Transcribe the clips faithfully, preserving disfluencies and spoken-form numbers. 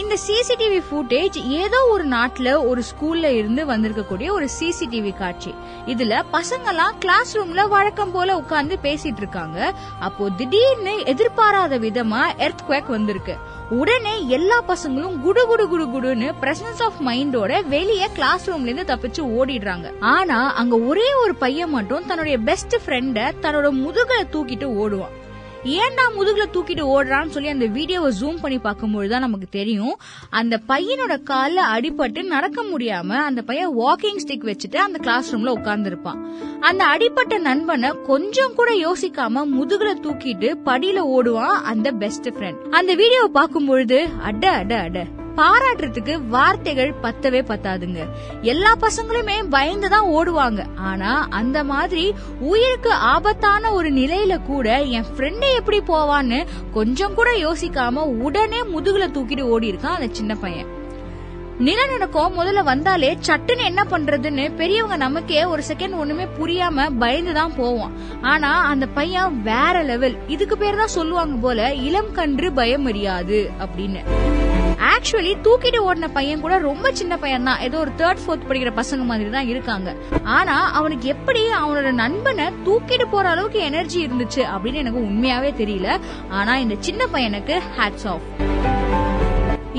இந்த CCTV footage ஏதோ ஒரு நாட்டுல ஒரு ஸ்கூல்ல இருந்து வந்திருக்கக்கூடிய ஒரு சிசிடிவி காட்சி. இதுல பசங்கெல்லாம் கிளாஸ் ரூம்ல வழக்கம் போல உட்கார்ந்து பேசிட்டு இருக்காங்க. அப்போ திடீர்னு எதிர்பாராத விதமா எர்த்குவேக் வந்திருக்கு. உடனே எல்லா பசங்களும் குடு குடு குடு குடுன்னு பிரசன்ஸ் ஆஃப் மைண்டோட வெளியே கிளாஸ் ரூம்ல இருந்து தப்பிச்சு ஓடிடுறாங்க. ஆனா அங்க ஒரே ஒரு பையன் மட்டும் தன்னுடைய பெஸ்ட் ஃப்ரெண்ட தன்னோட முதுகலை தூக்கிட்டு ஓடுவான். ஏன்டா முதுகுல தூக்கிட்டு ஓடுறான்னு சொல்லி அந்த வீடியோவை ஜூம் பண்ணி பார்க்கும்பொழுதுதான் நமக்கு தெரியும். அந்த பையனோட கால அடிபட்டு நடக்க முடியாம அந்த பையன் வாக்கிங் ஸ்டிக் வச்சுட்டு அந்த கிளாஸ் ரூம்ல உட்கார்ந்துருப்பான். அந்த அடிபட்ட நண்பனை கொஞ்சம் கூட யோசிக்காம முதுகுல தூக்கிட்டு படியில ஓடுவான் அந்த பெஸ்ட் ஃப்ரெண்ட். அந்த வீடியோவை பார்க்கும்பொழுது அட அட அட பாராட்டுறதுக்கு வார்த்தைகள் பத்தவே பத்தாதுங்க. எல்லா பசங்களுமே பயந்துதான் ஓடுவாங்க. ஆனா அந்த மாதிரி உயிருக்கு ஆபத்தான ஒரு நிலையில கூட என் ஃப்ரெண்டே எப்படி போவான்னு கொஞ்சம் கூட யோசிக்காம உடனே முதுகுல தூக்கிட்டு ஓடி இருக்கான் அந்த சின்ன பையன். நிலநடுக்கம் முதல்ல வந்தாலே சட்டுன்னு என்ன பண்றதுன்னு பெரியவங்க நமக்கே ஒரு செகண்ட் ஒண்ணுமே புரியாம பயந்துதான் போவோம். ஆனா அந்த பையன் வேற லெவல். இதுக்கு பேர் தான் சொல்லுவாங்க போல இளம் கன்று பயம் அறியாது அப்படின்னு. ஆக்சுவலி தூக்கிட்டு ஓடின பையன் கூட ரொம்ப சின்ன பையன் தான். ஏதோ ஒரு தேர்ட் ஃபோர்த் படிக்கிற பசங்க மாதிரி தான் இருக்காங்க. ஆனா அவனுக்கு எப்படி அவனோட நண்பனை தூக்கிட்டு போற அளவுக்கு எனர்ஜி இருந்துச்சு அப்படின்னு எனக்கு உண்மையாவே தெரியல. ஆனா இந்த சின்ன பையனுக்கு ஹேட்ஸ் ஆஃப்.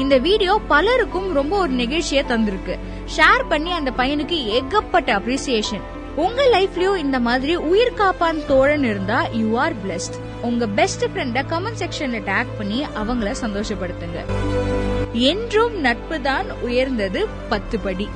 இந்த வீடியோ பலருக்கும் ரொம்ப ஒரு நெகிழ்ச்சியை தந்திருக்கு. ஷேர் பண்ணி அந்த பையனுக்கு ஏகப்பட்ட அப்ரிசியேஷன். உங்க லைஃப்லயும் இந்த மாதிரி உயிர் காப்பான் தோழன் இருந்தா யூ ஆர் பிளஸ்ட். உங்க பெஸ்ட் ஃப்ரெண்ட கமெண்ட் செக்ஷன்ல டேக் பண்ணி அவங்கள சந்தோஷப்படுத்துங்க. என்றும் நட்புதான் உயர்ந்தது பத்து படி.